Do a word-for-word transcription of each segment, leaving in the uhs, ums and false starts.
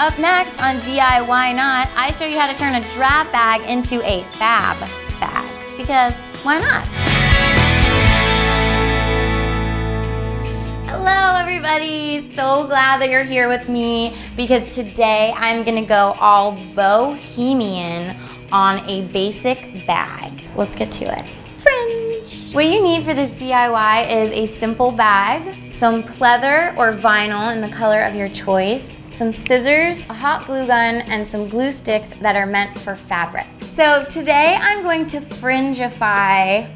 up next on D I Why Not, I show you how to turn a drab bag into a fab bag, because why not? Hello everybody, so glad that you're here with me, because today I'm gonna go all bohemian on a basic bag. Let's get to it. Fringe. What you need for this D I Y is a simple bag, some pleather or vinyl in the color of your choice, some scissors, a hot glue gun, and some glue sticks that are meant for fabric. So today I'm going to fringeify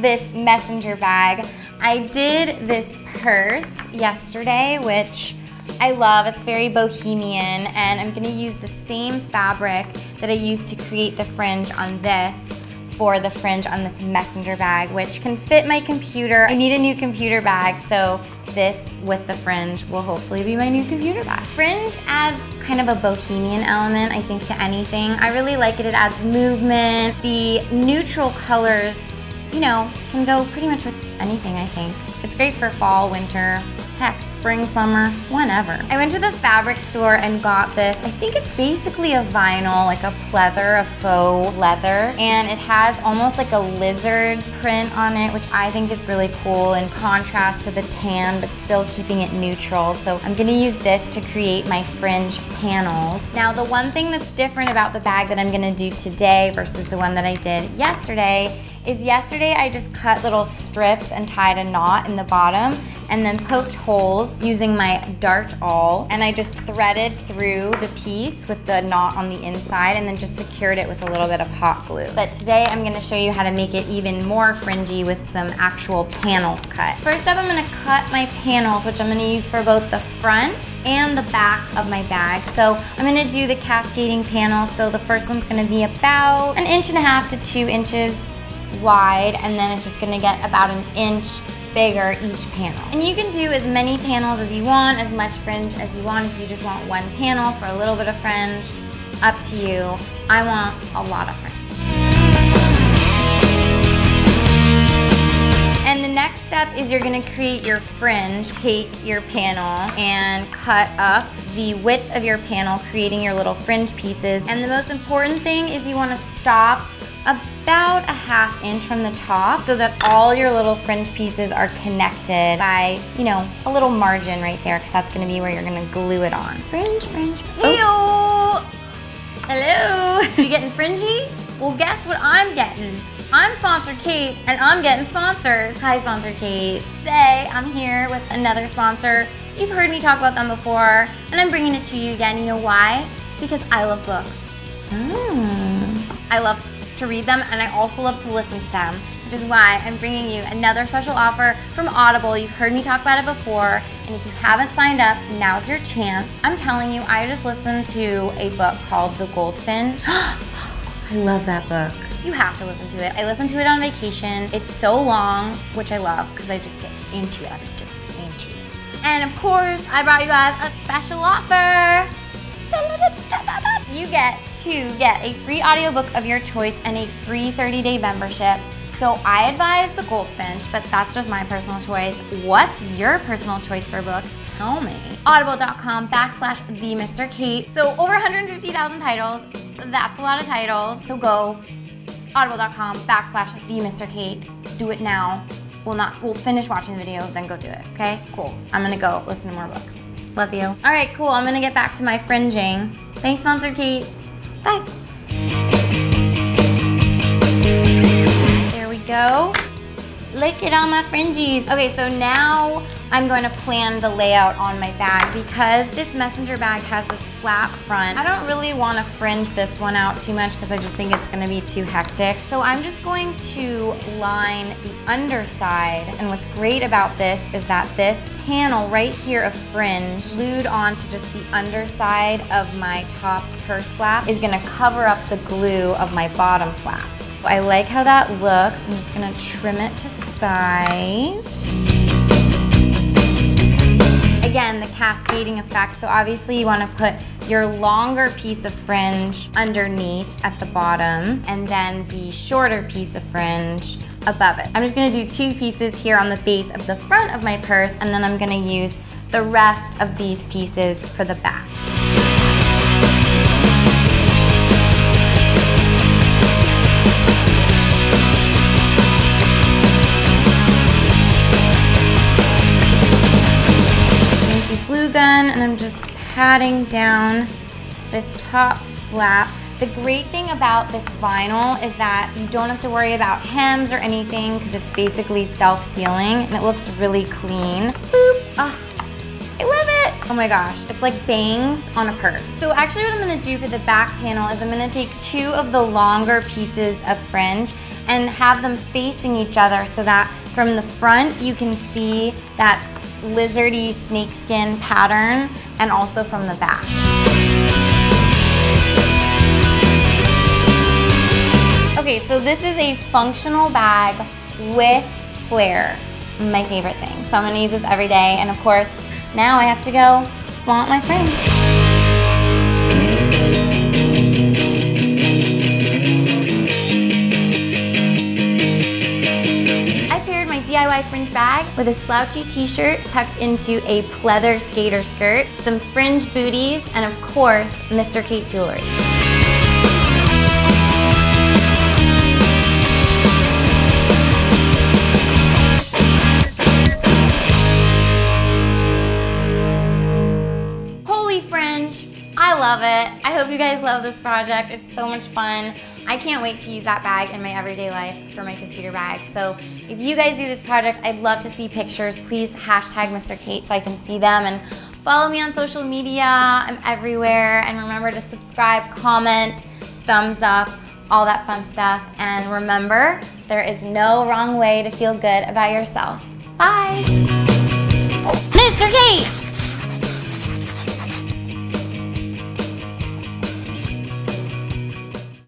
this messenger bag. I did this purse yesterday, which I love. It's very bohemian, and I'm gonna use the same fabric that I used to create the fringe on this for the fringe on this messenger bag, which can fit my computer. I need a new computer bag, so this with the fringe will hopefully be my new computer bag. Fringe adds kind of a bohemian element, I think, to anything. I really like it. It adds movement. The neutral colors, you know, can go pretty much with anything, I think. It's great for fall, winter, heck, spring, summer, whenever. I went to the fabric store and got this. I think it's basically a vinyl, like a pleather, a faux leather, and it has almost like a lizard print on it, which I think is really cool in contrast to the tan, but still keeping it neutral. So I'm gonna use this to create my fringe panels. Now, the one thing that's different about the bag that I'm gonna do today versus the one that I did yesterday is yesterday I just cut little strips and tied a knot in the bottom and then poked holes using my dart awl, and I just threaded through the piece with the knot on the inside and then just secured it with a little bit of hot glue. But today I'm gonna show you how to make it even more fringy with some actual panels cut. First up, I'm gonna cut my panels, which I'm gonna use for both the front and the back of my bag. So I'm gonna do the cascading panels. So the first one's gonna be about an inch and a half to two inches wide, and then it's just gonna get about an inch bigger each panel. And you can do as many panels as you want, as much fringe as you want. If you just want one panel for a little bit of fringe, up to you. I want a lot of fringe. And the next step is you're gonna create your fringe. Take your panel and cut up the width of your panel, creating your little fringe pieces. And the most important thing is you wanna stop about a half inch from the top so that all your little fringe pieces are connected by, you know, a little margin right there, because that's gonna be where you're gonna glue it on. Fringe, fringe, fringe. Oh. Heyo! Hello! You getting fringy? Well, guess what I'm getting? I'm Sponsor Kate, and I'm getting sponsors. Hi, Sponsor Kate. Today, I'm here with another sponsor. You've heard me talk about them before, and I'm bringing it to you again. You know why? Because I love books. Mm. I love to read them, and I also love to listen to them, which is why I'm bringing you another special offer from Audible. You've heard me talk about it before, and if you haven't signed up, now's your chance. I'm telling you, I just listened to a book called The Goldfinch. I love that book. You have to listen to it. I listened to it on vacation. It's so long, which I love, because I just get into it. I just into it. And of course, I brought you guys a special offer. You get to get a free audiobook of your choice and a free thirty day membership. So I advise The Goldfinch, but that's just my personal choice. What's your personal choice for book? Tell me. Audible.com backslash the Mister Kate. So over one hundred fifty thousand titles. That's a lot of titles. So go audible.com backslash the Mister Kate. Do it now. We'll not. We'll finish watching the video, then go do it. Okay? Cool. I'm gonna go listen to more books. Love you. All right, cool. I'm gonna get back to my fringing. Thanks, Sponsor Kate. Bye. There we go. Look at all my fringies. Okay, so now I'm going to plan the layout on my bag, because this messenger bag has this flap front. I don't really want to fringe this one out too much because I just think it's going to be too hectic. So I'm just going to line the underside. And what's great about this is that this panel right here of fringe glued onto just the underside of my top purse flap is going to cover up the glue of my bottom flaps. I like how that looks. I'm just gonna trim it to size. Again, the cascading effect. So obviously you wanna put your longer piece of fringe underneath at the bottom, and then the shorter piece of fringe above it. I'm just gonna do two pieces here on the base of the front of my purse, and then I'm gonna use the rest of these pieces for the back. again, and I'm just patting down this top flap. The great thing about this vinyl is that you don't have to worry about hems or anything because it's basically self-sealing and it looks really clean. Boop. Oh, I love it. Oh my gosh, it's like bangs on a purse. So actually what I'm gonna do for the back panel is I'm gonna take two of the longer pieces of fringe and have them facing each other so that from the front you can see that lizardy snakeskin pattern and also from the back. Okay, so this is a functional bag with flare, my favorite thing. So I'm gonna use this every day, and of course, now I have to go flaunt my fringe. D I Y fringe bag with a slouchy t-shirt tucked into a pleather skater skirt, some fringe booties, and of course, Mister Kate jewelry. Holy fringe! I love it. I hope you guys love this project. It's so much fun. I can't wait to use that bag in my everyday life for my computer bag. So if you guys do this project, I'd love to see pictures. Please hashtag Mister Kate so I can see them, and follow me on social media. I'm everywhere. And remember to subscribe, comment, thumbs up, all that fun stuff. And remember, there is no wrong way to feel good about yourself. Bye. Mister Kate!